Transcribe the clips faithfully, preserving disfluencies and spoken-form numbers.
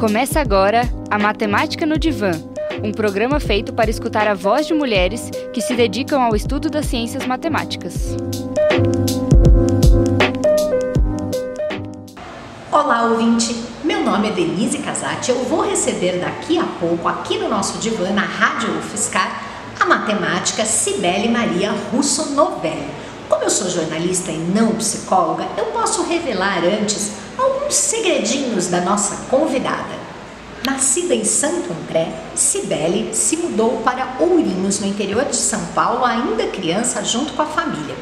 Começa agora a Matemática no Divã, um programa feito para escutar a voz de mulheres que se dedicam ao estudo das ciências matemáticas. Olá, ouvinte! Meu nome é Denise Casati. Eu vou receber daqui a pouco, aqui no nosso divã, na Rádio UFSCar, a matemática Cibele Maria Russo Novelli. Como eu sou jornalista e não psicóloga, eu posso revelar antes alguns segredinhos da nossa convidada. Nascida em Santo André, Cibele se mudou para Ourinhos, no interior de São Paulo, ainda criança, junto com a família.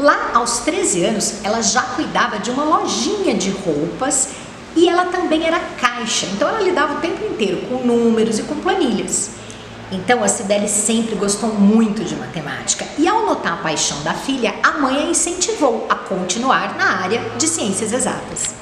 Lá, aos treze anos, ela já cuidava de uma lojinha de roupas e ela também era caixa, então ela lidava o tempo inteiro com números e com planilhas. Então, a Cibele sempre gostou muito de matemática e, ao notar a paixão da filha, a mãe a incentivou a continuar na área de ciências exatas.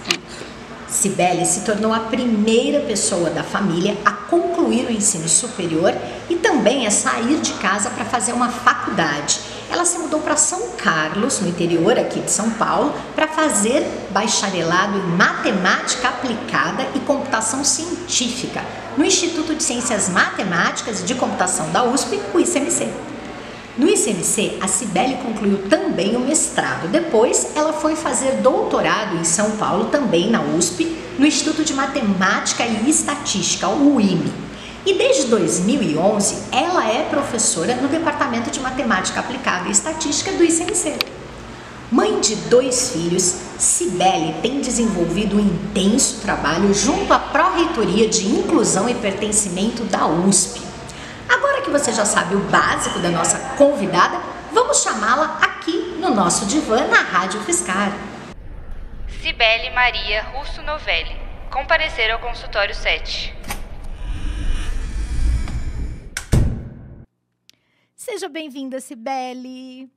Cibele se tornou a primeira pessoa da família a concluir o ensino superior e também a sair de casa para fazer uma faculdade. Ela se mudou para São Carlos, no interior aqui de São Paulo, para fazer bacharelado em Matemática Aplicada e Computação Científica no Instituto de Ciências Matemáticas e de Computação da U S P, o I C M C. No I C M C, a Cibele concluiu também o mestrado. Depois, ela foi fazer doutorado em São Paulo, também na U S P, no Instituto de Matemática e Estatística, o I M E. E desde dois mil e onze, ela é professora no Departamento de Matemática Aplicada e Estatística do I C M C. Mãe de dois filhos, Cibele tem desenvolvido um intenso trabalho junto à Pró-Reitoria de Inclusão e Pertencimento da U S P. Agora que você já sabe o básico da nossa convidada, vamos chamá-la aqui no nosso divã na Rádio UFSCar. Cibele Maria Russo Novelli, comparecer ao consultório sete. Seja bem-vinda, Cibele.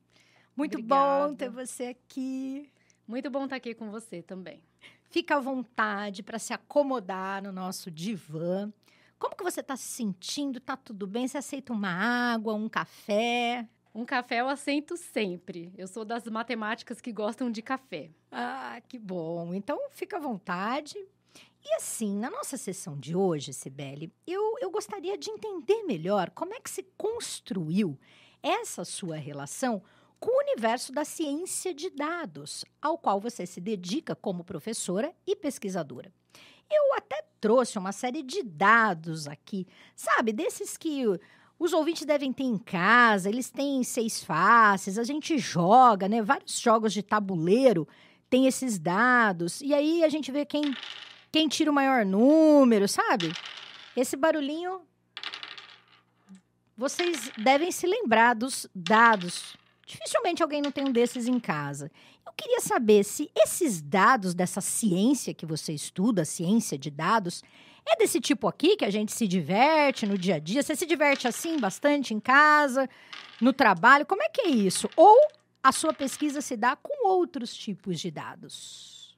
Muito Obrigada. Bom ter você aqui. Muito bom estar aqui com você também. Fica à vontade para se acomodar no nosso divã. Como que você está se sentindo? Tá tudo bem? Você aceita uma água, um café? Um café eu aceito sempre. Eu sou das matemáticas que gostam de café. Ah, que bom. Então, fica à vontade. E assim, na nossa sessão de hoje, Cibele, eu, eu gostaria de entender melhor como é que se construiu essa sua relação com o universo da ciência de dados, ao qual você se dedica como professora e pesquisadora. Eu até trouxe uma série de dados aqui, sabe? Desses que os ouvintes devem ter em casa, eles têm seis faces, a gente joga, né? Vários jogos de tabuleiro tem esses dados. E aí a gente vê quem, quem tira o maior número, sabe? Esse barulhinho, vocês devem se lembrar dos dados. Dificilmente alguém não tem um desses em casa. Eu queria saber se esses dados dessa ciência que você estuda, ciência de dados, é desse tipo aqui que a gente se diverte no dia a dia? Você se diverte assim bastante em casa, no trabalho? Como é que é isso? Ou a sua pesquisa se dá com outros tipos de dados?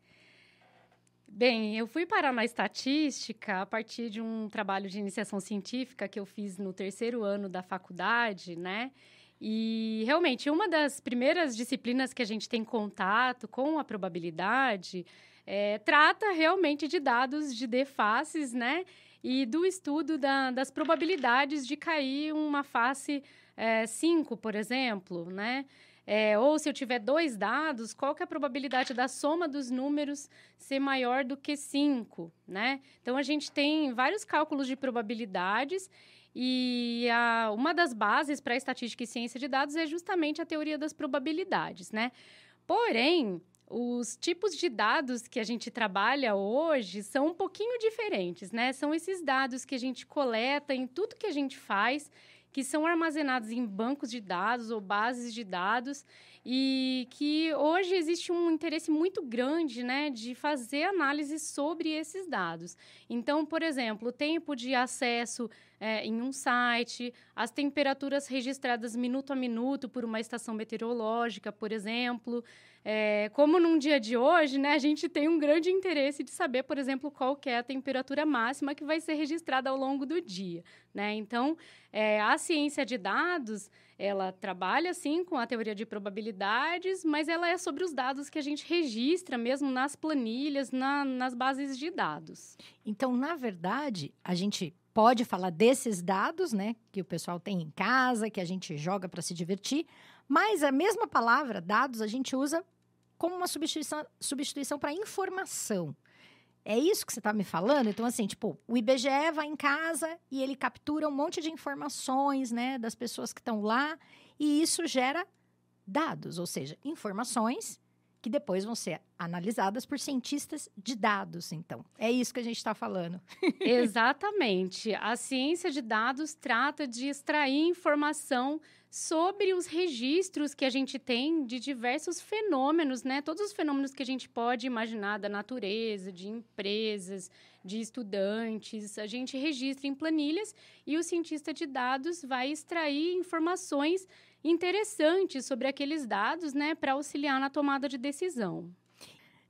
Bem, eu fui parar na estatística a partir de um trabalho de iniciação científica que eu fiz no terceiro ano da faculdade, né? E, realmente, uma das primeiras disciplinas que a gente tem contato com a probabilidade é, trata realmente de dados de D faces, né? E do estudo da, das probabilidades de cair uma face cinco, é, por exemplo, né? É, ou, se eu tiver dois dados, qual que é a probabilidade da soma dos números ser maior do que cinco, né? Então, a gente tem vários cálculos de probabilidades. E a, uma das bases para estatística e ciência de dados é justamente a teoria das probabilidades, né? Porém, os tipos de dados que a gente trabalha hoje são um pouquinho diferentes, né? São esses dados que a gente coleta em tudo que a gente faz, que são armazenados em bancos de dados ou bases de dados, e que hoje existe um interesse muito grande, né, de fazer análise sobre esses dados. Então, por exemplo, o tempo de acesso É, em um site, as temperaturas registradas minuto a minuto por uma estação meteorológica, por exemplo. É, como num dia de hoje, né, a gente tem um grande interesse de saber, por exemplo, qual que é a temperatura máxima que vai ser registrada ao longo do dia, né? Então, é, a ciência de dados Ela trabalha, sim, com a teoria de probabilidades, mas ela é sobre os dados que a gente registra mesmo nas planilhas, na, nas bases de dados. Então, na verdade, a gente pode falar desses dados, né, que o pessoal tem em casa, que a gente joga para se divertir, mas a mesma palavra, dados, a gente usa como uma substituição, substituição para informação. É isso que você está me falando? Então, assim, tipo, o I B G E vai em casa e ele captura um monte de informações, né, das pessoas que estão lá, e isso gera dados, ou seja, informações que depois vão ser analisadas por cientistas de dados, então. É isso que a gente está falando. Exatamente. A ciência de dados trata de extrair informação sobre os registros que a gente tem de diversos fenômenos, né? Todos os fenômenos que a gente pode imaginar da natureza, de empresas, de estudantes, a gente registra em planilhas e o cientista de dados vai extrair informações interessantes sobre aqueles dados, né, para auxiliar na tomada de decisão.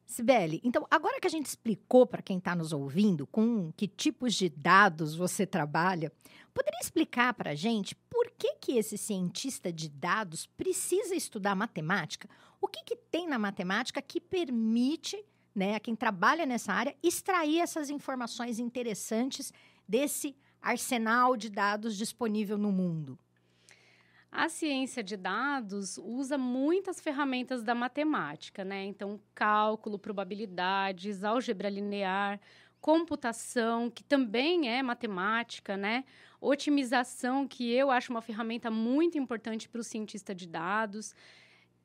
Cibele, então, agora que a gente explicou para quem está nos ouvindo com que tipos de dados você trabalha, poderia explicar para a gente por que, que esse cientista de dados precisa estudar matemática? O que, que tem na matemática que permite, né, a quem trabalha nessa área extrair essas informações interessantes desse arsenal de dados disponível no mundo? A ciência de dados usa muitas ferramentas da matemática, né? Então, cálculo, probabilidades, álgebra linear, computação, que também é matemática, né? Otimização, que eu acho uma ferramenta muito importante para o cientista de dados.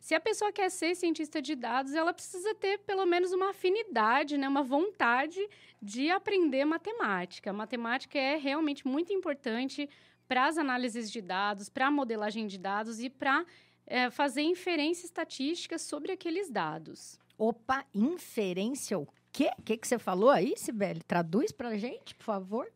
Se a pessoa quer ser cientista de dados, ela precisa ter pelo menos uma afinidade, né? Uma vontade de aprender matemática. A matemática é realmente muito importante para as análises de dados, para a modelagem de dados e para é, fazer inferência estatística sobre aqueles dados. Opa, inferência o quê? O que, que você falou aí, Cibele? Traduz para a gente, por favor.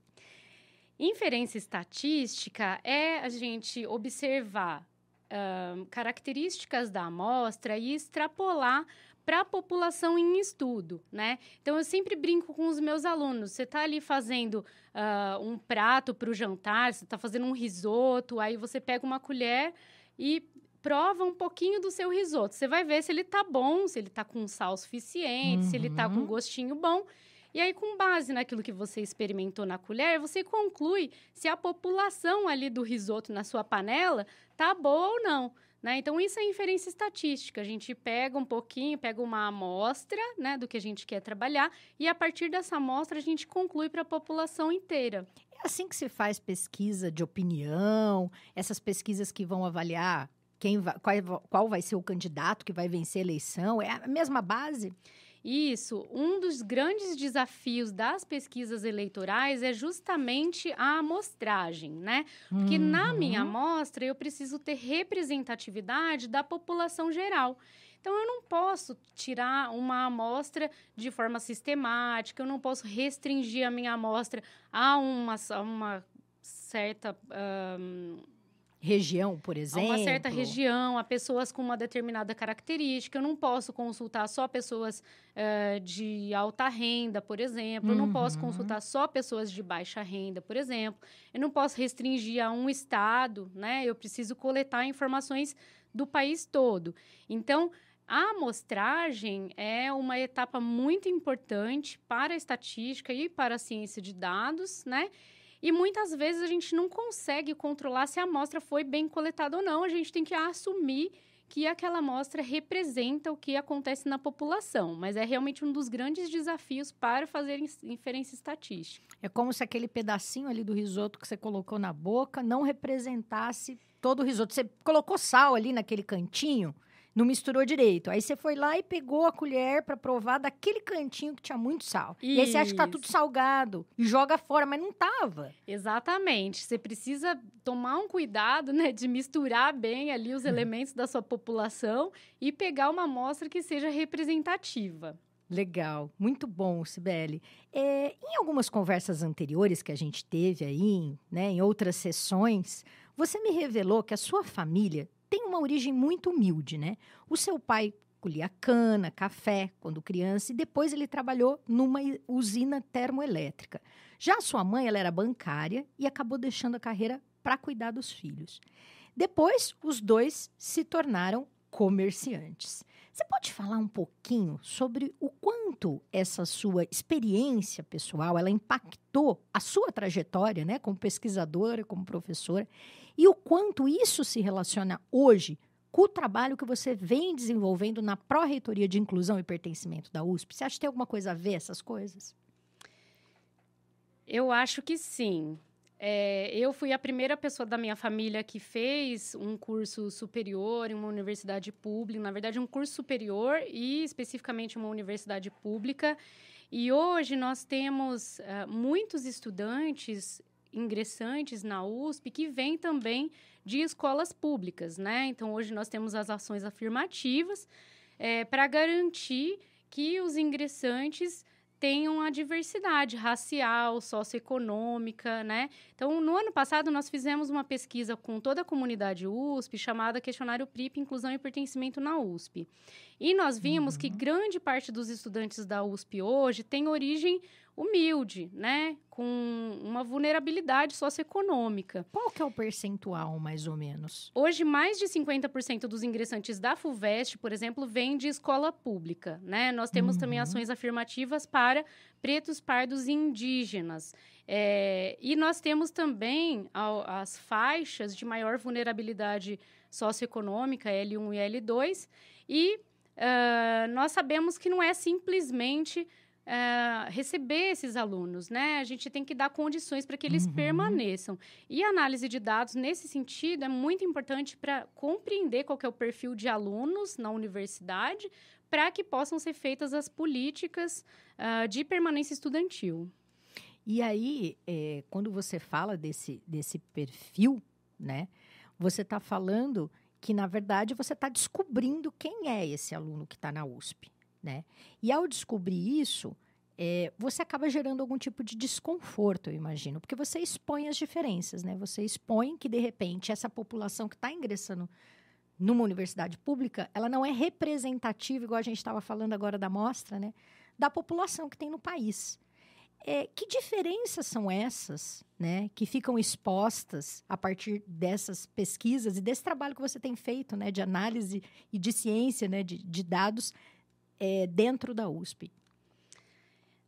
Inferência estatística é a gente observar uh, características da amostra e extrapolar para a população em estudo, né? Então, eu sempre brinco com os meus alunos. Você está ali fazendo uh, um prato para o jantar, você está fazendo um risoto, aí você pega uma colher e prova um pouquinho do seu risoto. Você vai ver se ele está bom, se ele está com sal suficiente, uhum. se ele está com gostinho bom. E aí, com base naquilo que você experimentou na colher, você conclui se a população ali do risoto na sua panela está boa ou não. Né? Então, isso é inferência estatística. A gente pega um pouquinho, pega uma amostra, né, do que a gente quer trabalhar e, a partir dessa amostra, a gente conclui para a população inteira. É assim que se faz pesquisa de opinião, essas pesquisas que vão avaliar quem vai, qual, qual vai ser o candidato que vai vencer a eleição. É a mesma base? Isso. Um dos grandes desafios das pesquisas eleitorais é justamente a amostragem, né? Porque uhum. na minha amostra eu preciso ter representatividade da população geral. Então, eu não posso tirar uma amostra de forma sistemática, eu não posso restringir a minha amostra a uma, a uma certa... Um, região, por exemplo. Uma certa região, a pessoas com uma determinada característica. Eu não posso consultar só pessoas uh, de alta renda, por exemplo. Uhum. Eu não posso consultar só pessoas de baixa renda, por exemplo. Eu não posso restringir a um estado, né? Eu preciso coletar informações do país todo. Então, a amostragem é uma etapa muito importante para a estatística e para a ciência de dados, né? E muitas vezes a gente não consegue controlar se a amostra foi bem coletada ou não. A gente tem que assumir que aquela amostra representa o que acontece na população. Mas é realmente um dos grandes desafios para fazer inferência estatística. É como se aquele pedacinho ali do risoto que você colocou na boca não representasse todo o risoto. Você colocou sal ali naquele cantinho, não misturou direito. Aí você foi lá e pegou a colher para provar daquele cantinho que tinha muito sal. Isso. E aí você acha que tá tudo salgado e joga fora, mas não tava. Exatamente. Você precisa tomar um cuidado, né, de misturar bem ali os hum. elementos da sua população e pegar uma amostra que seja representativa. Legal. Muito bom, Cibele. É, em algumas conversas anteriores que a gente teve aí, né, em outras sessões, você me revelou que a sua família tem uma origem muito humilde, né? O seu pai colhia cana, café, quando criança, e depois ele trabalhou numa usina termoelétrica. Já a sua mãe, ela era bancária e acabou deixando a carreira para cuidar dos filhos. Depois, os dois se tornaram comerciantes. Você pode falar um pouquinho sobre o quanto essa sua experiência pessoal, ela impactou a sua trajetória, né, como pesquisadora, como professora, e o quanto isso se relaciona hoje com o trabalho que você vem desenvolvendo na Pró-Reitoria de Inclusão e Pertencimento da U S P? Você acha que tem alguma coisa a ver essas coisas? Eu acho que sim. É, eu fui a primeira pessoa da minha família que fez um curso superior em uma universidade pública, na verdade um curso superior e especificamente uma universidade pública, e hoje nós temos uh, muitos estudantes ingressantes na U S P que vêm também de escolas públicas, né? Então hoje nós temos as ações afirmativas é, para garantir que os ingressantes tenham a diversidade racial, socioeconômica, né? Então, no ano passado, nós fizemos uma pesquisa com toda a comunidade U S P, chamada Questionário P R I P, Inclusão e Pertencimento na U S P. E nós vimos uhum. que grande parte dos estudantes da U S P hoje tem origem humilde, né? Com uma vulnerabilidade socioeconômica. Qual que é o percentual, mais ou menos? Hoje, mais de cinquenta por cento dos ingressantes da FUVEST, por exemplo, vêm de escola pública, né? Nós temos uhum. também ações afirmativas para pretos, pardos e indígenas. É, e nós temos também a, as faixas de maior vulnerabilidade socioeconômica, L um e L dois, e uh, nós sabemos que não é simplesmente Uh, receber esses alunos, né? A gente tem que dar condições para que eles uhum. permaneçam. E a análise de dados, nesse sentido, é muito importante para compreender qual que é o perfil de alunos na universidade, para que possam ser feitas as políticas uh, de permanência estudantil. E aí, é, quando você fala desse, desse perfil, né? Você está falando que, na verdade, você está descobrindo quem é esse aluno que está na U S P. Né? E ao descobrir isso, é, você acaba gerando algum tipo de desconforto, eu imagino, porque você expõe as diferenças, né? Você expõe que, de repente, essa população que está ingressando numa universidade pública, ela não é representativa, igual a gente estava falando agora da amostra, né? Da população que tem no país. É, que diferenças são essas, né, que ficam expostas a partir dessas pesquisas e desse trabalho que você tem feito, né, de análise e de ciência, né, de, de dados, É, dentro da U S P?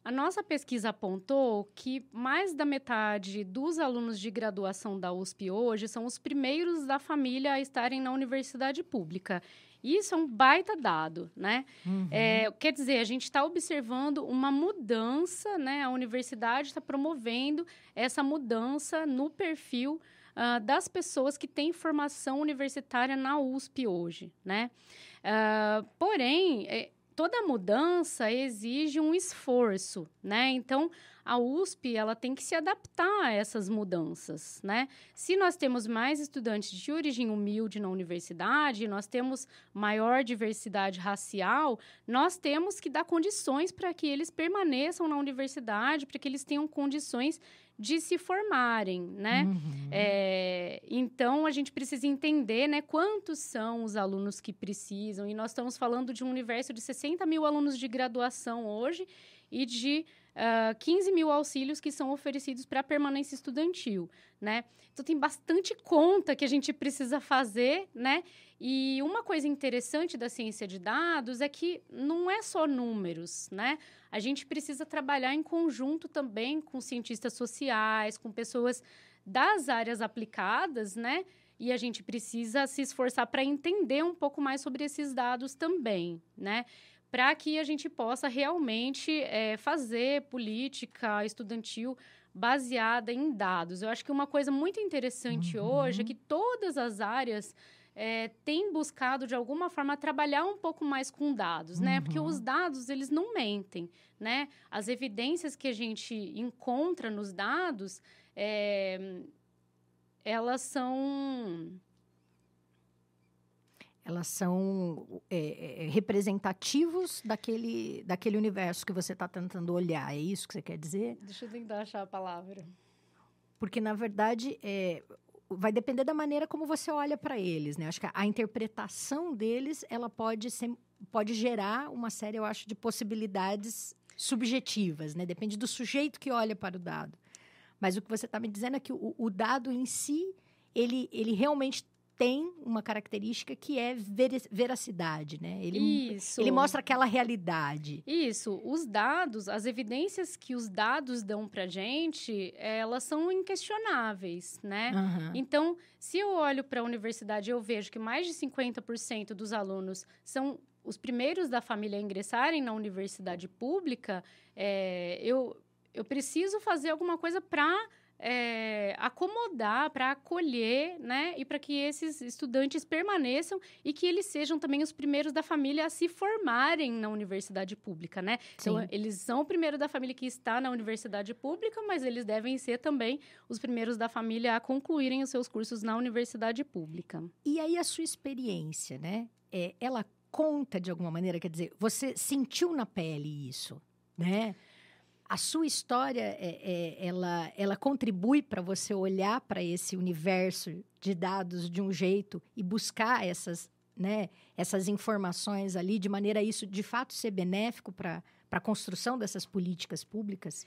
A nossa pesquisa apontou que mais da metade dos alunos de graduação da U S P hoje são os primeiros da família a estarem na universidade pública. Isso é um baita dado, né? Uhum. É, quer dizer, a gente está observando uma mudança, né? A universidade está promovendo essa mudança no perfil Uh, das pessoas que têm formação universitária na U S P hoje, né? Uh, porém, eh, toda mudança exige um esforço, né? Então, a U S P, ela tem que se adaptar a essas mudanças, né? Se nós temos mais estudantes de origem humilde na universidade, nós temos maior diversidade racial, nós temos que dar condições para que eles permaneçam na universidade, para que eles tenham condições de se formarem, né? Uhum. É, então, a gente precisa entender, né, quantos são os alunos que precisam. E nós estamos falando de um universo de sessenta mil alunos de graduação hoje e de uh, quinze mil auxílios que são oferecidos para permanência estudantil, né? Então, tem bastante conta que a gente precisa fazer, né? E uma coisa interessante da ciência de dados é que não é só números, né? A gente precisa trabalhar em conjunto também com cientistas sociais, com pessoas das áreas aplicadas, né? E a gente precisa se esforçar para entender um pouco mais sobre esses dados também, né? Para que a gente possa realmente é, fazer política estudantil baseada em dados. Eu acho que uma coisa muito interessante uhum. hoje é que todas as áreas é, têm buscado, de alguma forma, trabalhar um pouco mais com dados, uhum. né? Porque os dados, eles não mentem, né? As evidências que a gente encontra nos dados, é, elas são... Elas são é, representativos daquele, daquele universo que você está tentando olhar. É isso que você quer dizer? Deixa eu tentar achar a palavra. Porque, na verdade, é, vai depender da maneira como você olha para eles, né? Acho que a, a interpretação deles, ela pode, ser, pode gerar uma série, eu acho, de possibilidades subjetivas, né? Depende do sujeito que olha para o dado. Mas o que você está me dizendo é que o, o dado em si, ele, ele realmente tem uma característica que é veracidade, né? Ele, Isso. ele mostra aquela realidade. Isso. Os dados, as evidências que os dados dão pra gente, elas são inquestionáveis, né? Uhum. Então, se eu olho para a universidade e eu vejo que mais de cinquenta por cento dos alunos são os primeiros da família a ingressarem na universidade pública, é, eu, eu preciso fazer alguma coisa para... É, acomodar, para acolher, né? E para que esses estudantes permaneçam e que eles sejam também os primeiros da família a se formarem na universidade pública, né? Sim. Então, eles são o primeiro da família que está na universidade pública, mas eles devem ser também os primeiros da família a concluírem os seus cursos na universidade pública. E aí, a sua experiência, né? É, ela conta de alguma maneira, quer dizer, você sentiu na pele isso, né? A sua história, é, é, ela, ela contribui para você olhar para esse universo de dados de um jeito e buscar essas, né, essas informações ali, de maneira a isso, de fato, ser benéfico para a construção dessas políticas públicas?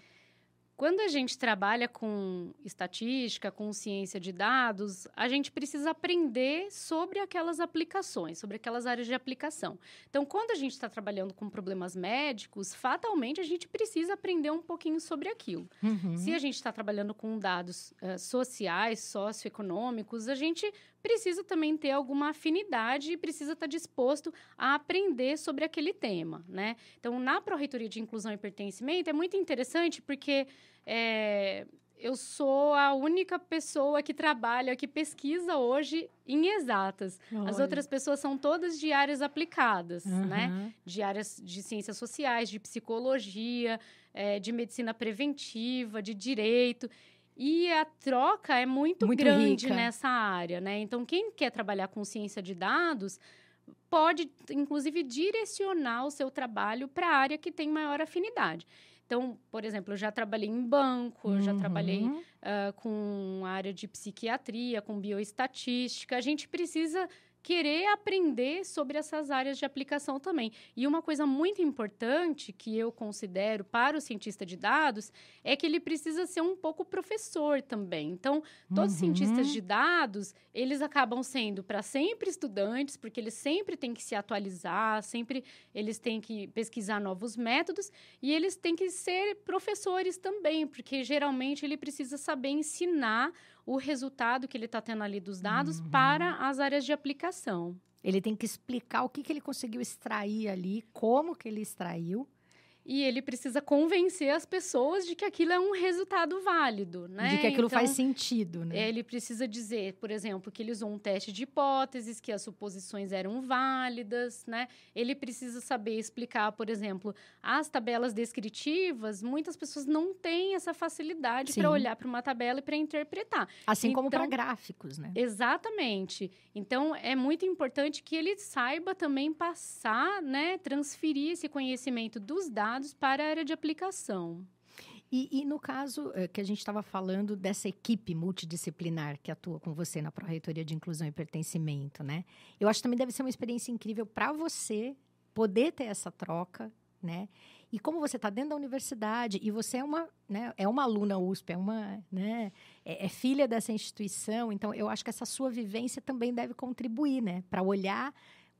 Quando a gente trabalha com estatística, com ciência de dados, a gente precisa aprender sobre aquelas aplicações, sobre aquelas áreas de aplicação. Então, quando a gente está trabalhando com problemas médicos, fatalmente a gente precisa aprender um pouquinho sobre aquilo. Uhum. Se a gente está trabalhando com dados uh, sociais, socioeconômicos, a gente precisa também ter alguma afinidade e precisa estar disposto a aprender sobre aquele tema, né? Então, na Pró-Reitoria de Inclusão e Pertencimento, é muito interessante porque é, eu sou a única pessoa que trabalha, que pesquisa hoje em exatas. Olha. As outras pessoas são todas de áreas aplicadas, uhum. né? De áreas de ciências sociais, de psicologia, é, de medicina preventiva, de direito... E a troca é muito, muito grande rica. Nessa área, né? Então, quem quer trabalhar com ciência de dados pode, inclusive, direcionar o seu trabalho para a área que tem maior afinidade. Então, por exemplo, eu já trabalhei em banco, uhum. já trabalhei uh, com área de psiquiatria, com bioestatística. A gente precisa querer aprender sobre essas áreas de aplicação também. E uma coisa muito importante que eu considero para o cientista de dados é que ele precisa ser um pouco professor também. Então, todos os uhum. cientistas de dados, eles acabam sendo para sempre estudantes, porque eles sempre têm que se atualizar, sempre eles têm que pesquisar novos métodos e eles têm que ser professores também, porque geralmente ele precisa saber ensinar o resultado que ele está tendo ali dos dados uhum. para as áreas de aplicação. Ele tem que explicar o que, que ele conseguiu extrair ali, como que ele extraiu. E ele precisa convencer as pessoas de que aquilo é um resultado válido, né? De que aquilo então, faz sentido, né? Ele precisa dizer, por exemplo, que ele usou um teste de hipóteses, que as suposições eram válidas, né? Ele precisa saber explicar, por exemplo, as tabelas descritivas, muitas pessoas não têm essa facilidade para olhar para uma tabela e para interpretar. Assim então, como para gráficos, né? Exatamente. Então, é muito importante que ele saiba também passar, né? Transferir esse conhecimento dos dados para a área de aplicação. E, e no caso é, que a gente estava falando dessa equipe multidisciplinar que atua com você na Pró-Reitoria de Inclusão e Pertencimento, né? Eu acho que também deve ser uma experiência incrível para você poder ter essa troca, né? E como você está dentro da universidade e você é uma, né, é uma aluna U S P, é, uma, né, é, é filha dessa instituição, então eu acho que essa sua vivência também deve contribuir, né? Para olhar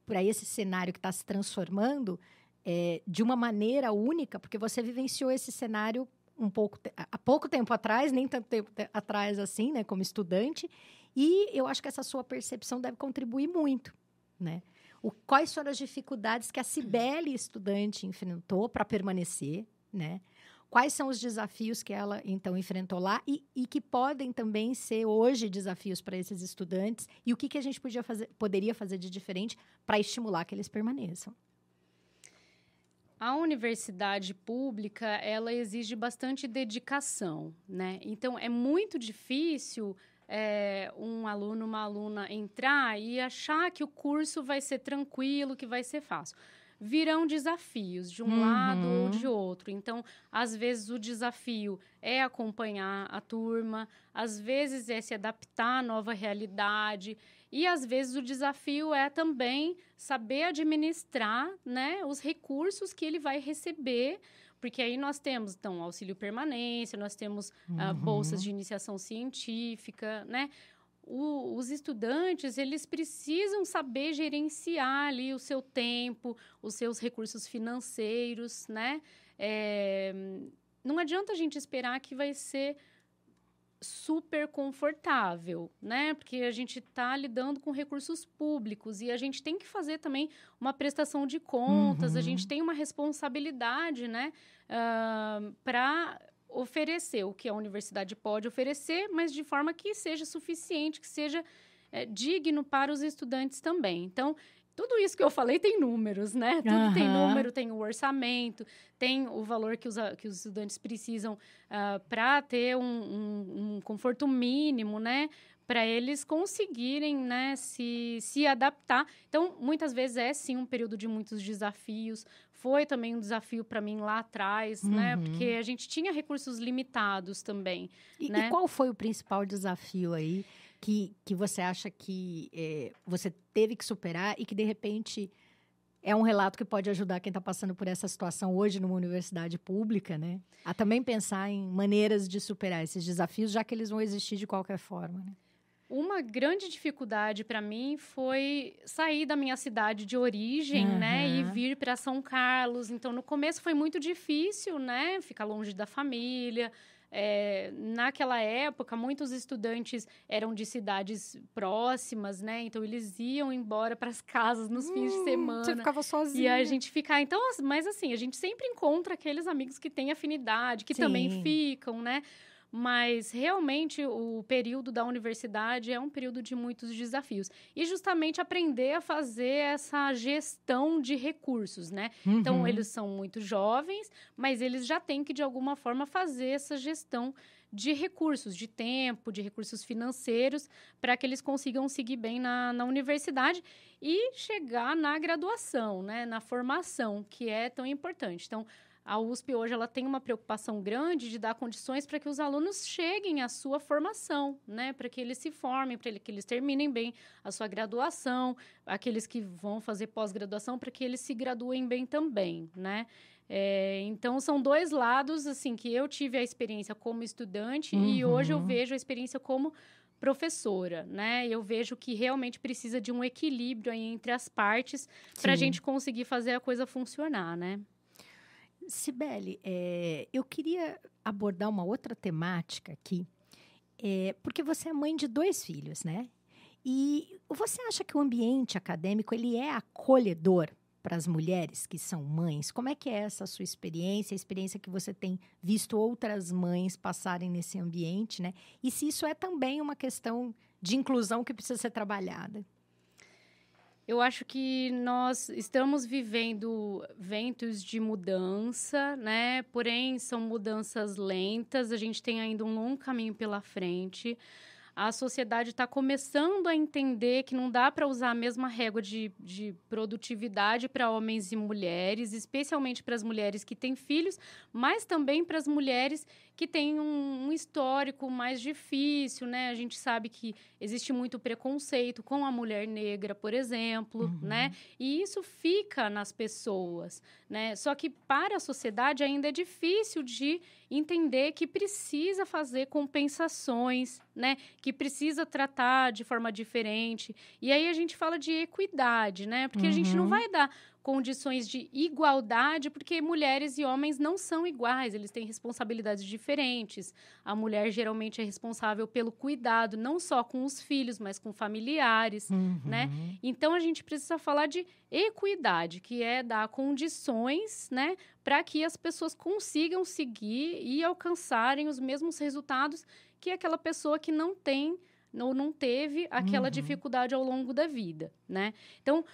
para esse cenário que está se transformando É, de uma maneira única, porque você vivenciou esse cenário um pouco te- há pouco tempo atrás, nem tanto tempo te- atrás assim, né, como estudante, e eu acho que essa sua percepção deve contribuir muito, né? O, quais foram as dificuldades que a Cibele estudante enfrentou para permanecer, né? Quais são os desafios que ela, então, enfrentou lá e, e que podem também ser hoje desafios para esses estudantes e o que, que a gente podia fazer, poderia fazer de diferente para estimular que eles permaneçam? A universidade pública, ela exige bastante dedicação, né? Então, é muito difícil é, um aluno, uma aluna entrar e achar que o curso vai ser tranquilo, que vai ser fácil. Virão desafios de um uhum. lado ou de outro. Então, às vezes, o desafio é acompanhar a turma, às vezes é se adaptar à nova realidade. E, às vezes, o desafio é também saber administrar, né, os recursos que ele vai receber, porque aí nós temos, então, auxílio permanência, nós temos uhum. uh, bolsas de iniciação científica, né? o, os estudantes, eles precisam saber gerenciar ali o seu tempo, os seus recursos financeiros, né? É, não adianta a gente esperar que vai ser super confortável, né? Porque a gente está lidando com recursos públicos e a gente tem que fazer também uma prestação de contas, uhum. a gente tem uma responsabilidade, né? Uh, para oferecer o que a universidade pode oferecer, mas de forma que seja suficiente, que seja é, digno para os estudantes também. Então, tudo isso que eu falei tem números, né? Tudo uhum. tem número, tem o orçamento, tem o valor que os, que os estudantes precisam uh, para ter um, um, um conforto mínimo, né? Para eles conseguirem, né, se, se adaptar. Então, muitas vezes é, sim, um período de muitos desafios. Foi também um desafio para mim lá atrás, uhum. né? Porque a gente tinha recursos limitados também, e, né? E qual foi o principal desafio aí que, que você acha que é, você teve que superar e que, de repente, é um relato que pode ajudar quem está passando por essa situação hoje numa universidade pública, né? A também pensar em maneiras de superar esses desafios, já que eles vão existir de qualquer forma, né? Uma grande dificuldade para mim foi sair da minha cidade de origem, uhum. né? E vir para São Carlos. Então, no começo foi muito difícil, né? Ficar longe da família. É, naquela época, muitos estudantes eram de cidades próximas, né? Então, eles iam embora para as casas nos hum, fins de semana. Você ficava sozinha. E a gente ficar... Então, mas assim, a gente sempre encontra aqueles amigos que têm afinidade, que Sim. também ficam, né? Mas, realmente, o período da universidade é um período de muitos desafios. E, justamente, aprender a fazer essa gestão de recursos, né? Uhum. Então, eles são muito jovens, mas eles já têm que, de alguma forma, fazer essa gestão de recursos, de tempo, de recursos financeiros, para que eles consigam seguir bem na, na universidade e chegar na graduação, né? Na formação, que é tão importante. Então, a U S P hoje ela tem uma preocupação grande de dar condições para que os alunos cheguem à sua formação, né? Para que eles se formem, para que eles terminem bem a sua graduação, aqueles que vão fazer pós-graduação, para que eles se graduem bem também, né? É, então, são dois lados, assim, que eu tive a experiência como estudante uhum. e hoje eu vejo a experiência como professora, né? Eu vejo que realmente precisa de um equilíbrio aí entre as partes para a gente conseguir fazer a coisa funcionar, né? Cibele, é, eu queria abordar uma outra temática aqui, é, porque você é mãe de dois filhos, né? E você acha que o ambiente acadêmico, ele é acolhedor para as mulheres que são mães? Como é que é essa sua experiência, a experiência que você tem visto outras mães passarem nesse ambiente, né? E se isso é também uma questão de inclusão que precisa ser trabalhada? Eu acho que nós estamos vivendo ventos de mudança, né? Porém, são mudanças lentas, a gente tem ainda um longo caminho pela frente. A sociedade está começando a entender que não dá para usar a mesma régua de, de produtividade para homens e mulheres, especialmente para as mulheres que têm filhos, mas também para as mulheres que têm um, um histórico mais difícil, né? A gente sabe que existe muito preconceito com a mulher negra, por exemplo, uhum. né? E isso fica nas pessoas, né? Só que para a sociedade ainda é difícil de entender que precisa fazer compensações, né? Que precisa tratar de forma diferente. E aí a gente fala de equidade, né? Porque uhum. a gente não vai dar condições de igualdade, porque mulheres e homens não são iguais, eles têm responsabilidades diferentes. A mulher geralmente é responsável pelo cuidado, não só com os filhos, mas com familiares, uhum. né? Então, a gente precisa falar de equidade, que é dar condições, né, para que as pessoas consigam seguir e alcançarem os mesmos resultados que aquela pessoa que não tem ou não teve aquela uhum. dificuldade ao longo da vida, né? Então,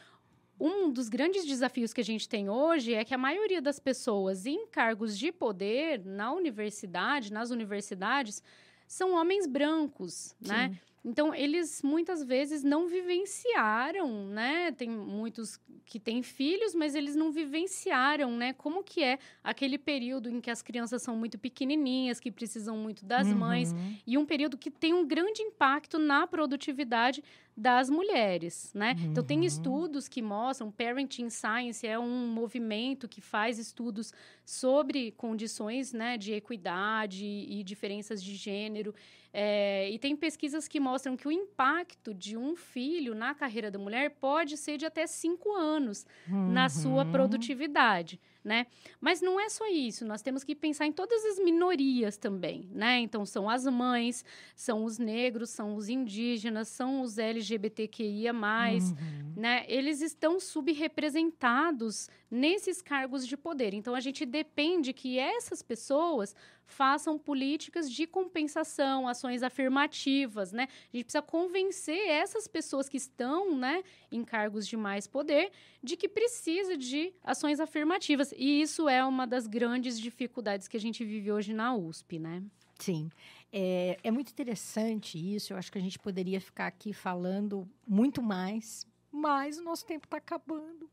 um dos grandes desafios que a gente tem hoje é que a maioria das pessoas em cargos de poder na universidade, nas universidades, são homens brancos, Sim. né? Então, eles muitas vezes não vivenciaram, né? Tem muitos que têm filhos, mas eles não vivenciaram, né? Como que é aquele período em que as crianças são muito pequenininhas, que precisam muito das uhum. mães, e um período que tem um grande impacto na produtividade das mulheres, né? Uhum. Então, tem estudos que mostram, Parenting Science é um movimento que faz estudos sobre condições, né, de equidade e diferenças de gênero, é, e tem pesquisas que mostram mostram que o impacto de um filho na carreira da mulher pode ser de até cinco anos uhum. na sua produtividade, né? Mas não é só isso, nós temos que pensar em todas as minorias também, né? Então, são as mães, são os negros, são os indígenas, são os L G B T Q I A mais, uhum. né? Eles estão subrepresentados nesses cargos de poder. Então, a gente depende que essas pessoas façam políticas de compensação, ações afirmativas, né? A gente precisa convencer essas pessoas que estão, né, em cargos de mais poder, de que precisa de ações afirmativas. E isso é uma das grandes dificuldades que a gente vive hoje na U S P, né? Sim. É, é muito interessante isso. Eu acho que a gente poderia ficar aqui falando muito mais, mas o nosso tempo está acabando.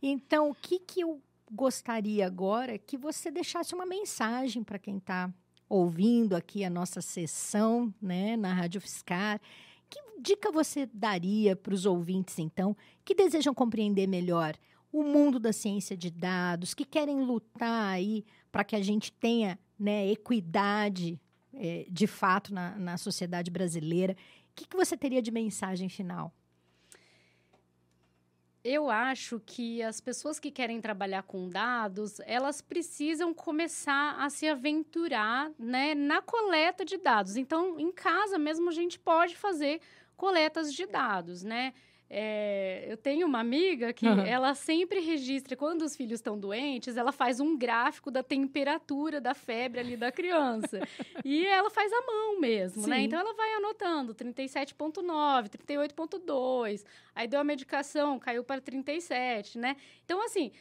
Então, o que que eu gostaria agora que você deixasse uma mensagem para quem está ouvindo aqui a nossa sessão, né, na Rádio UFSCar. Que dica você daria para os ouvintes, então, que desejam compreender melhor o mundo da ciência de dados, que querem lutar aí para que a gente tenha, né, equidade é, de fato na, na sociedade brasileira? O que que você teria de mensagem final? Eu acho que as pessoas que querem trabalhar com dados, elas precisam começar a se aventurar, né, na coleta de dados. Então, em casa mesmo, a gente pode fazer coletas de dados, né? É, eu tenho uma amiga que uhum. ela sempre registra, quando os filhos estão doentes, ela faz um gráfico da temperatura, da febre ali da criança. E ela faz à mão mesmo, Sim. né? Então, ela vai anotando trinta e sete ponto nove, trinta e oito ponto dois, aí deu a medicação, caiu para trinta e sete, né? Então, assim,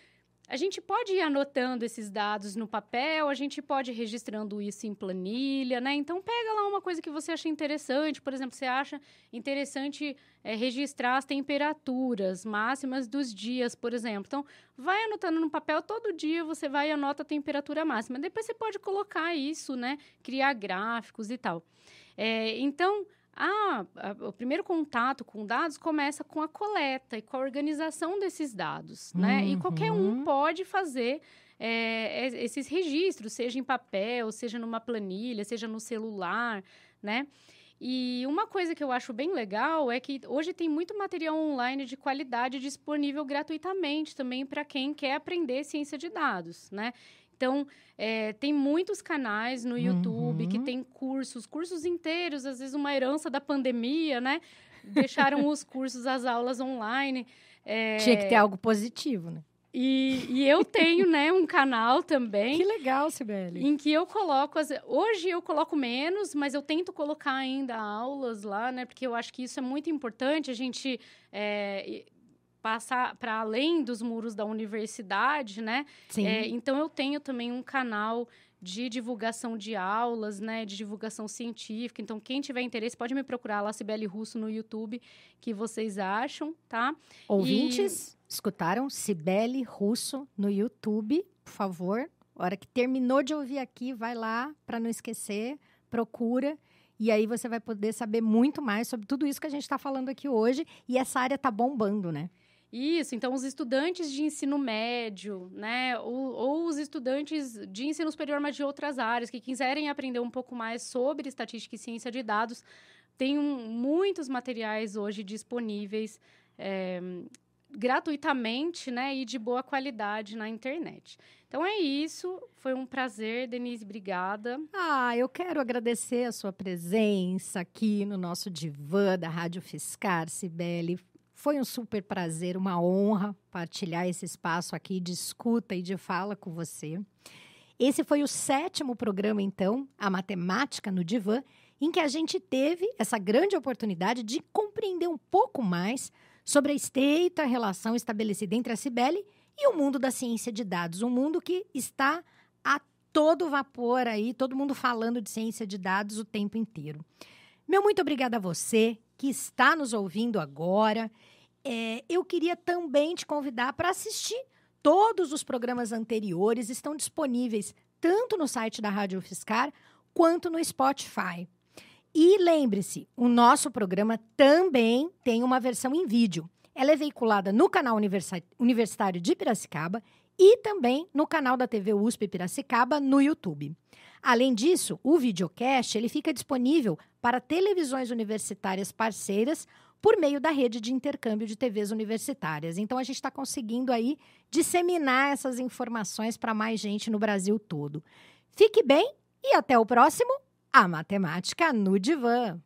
a gente pode ir anotando esses dados no papel, a gente pode ir registrando isso em planilha, né? Então, pega lá uma coisa que você acha interessante. Por exemplo, você acha interessante é, registrar as temperaturas máximas dos dias, por exemplo. Então, vai anotando no papel, todo dia você vai e anota a temperatura máxima. Depois você pode colocar isso, né? Criar gráficos e tal. É, então... Ah, o primeiro contato com dados começa com a coleta e com a organização desses dados, uhum. né? E qualquer um pode fazer é, esses registros, seja em papel, seja numa planilha, seja no celular, né? E uma coisa que eu acho bem legal é que hoje tem muito material online de qualidade disponível gratuitamente também para quem quer aprender ciência de dados, né? Então, é, tem muitos canais no YouTube uhum. que tem cursos, cursos inteiros, às vezes uma herança da pandemia, né? Deixaram os cursos, as aulas online. É... Tinha que ter algo positivo, né? E, e eu tenho, né, um canal também. Que legal, Cibele. Em que eu coloco... As... Hoje eu coloco menos, mas eu tento colocar ainda aulas lá, né? Porque eu acho que isso é muito importante, a gente... É... passar para além dos muros da universidade, né? Sim. É, então, eu tenho também um canal de divulgação de aulas, né? De divulgação científica. Então, quem tiver interesse, pode me procurar lá, Cibele Russo, no YouTube, que vocês acham, tá? Ouvintes, e... escutaram? Cibele Russo no YouTube, por favor. A hora que terminou de ouvir aqui, vai lá, para não esquecer, procura. E aí você vai poder saber muito mais sobre tudo isso que a gente está falando aqui hoje. E essa área está bombando, né? Isso, então os estudantes de ensino médio, né, ou, ou os estudantes de ensino superior, mas de outras áreas, que quiserem aprender um pouco mais sobre estatística e ciência de dados, tem um, muitos materiais hoje disponíveis é, gratuitamente, né, e de boa qualidade na internet. Então é isso, foi um prazer, Denise, obrigada. Ah, eu quero agradecer a sua presença aqui no nosso divã da Rádio UFSCar, Cibele. Foi um super prazer, uma honra partilhar esse espaço aqui de escuta e de fala com você. Esse foi o sétimo programa, então, a Matemática no Divã, em que a gente teve essa grande oportunidade de compreender um pouco mais sobre a estreita relação estabelecida entre a Cibele e o mundo da ciência de dados. Um mundo que está a todo vapor aí, todo mundo falando de ciência de dados o tempo inteiro. Meu muito obrigada a você que está nos ouvindo agora. É, eu queria também te convidar para assistir todos os programas anteriores, estão disponíveis tanto no site da Rádio UFSCar quanto no Spotify. E lembre-se, o nosso programa também tem uma versão em vídeo. Ela é veiculada no canal Universitário de Piracicaba e também no canal da T V U S P Piracicaba no YouTube. Além disso, o videocast ele fica disponível para televisões universitárias parceiras por meio da rede de intercâmbio de T Vs universitárias. Então, a gente está conseguindo aí disseminar essas informações para mais gente no Brasil todo. Fique bem e até o próximo A Matemática no Divã!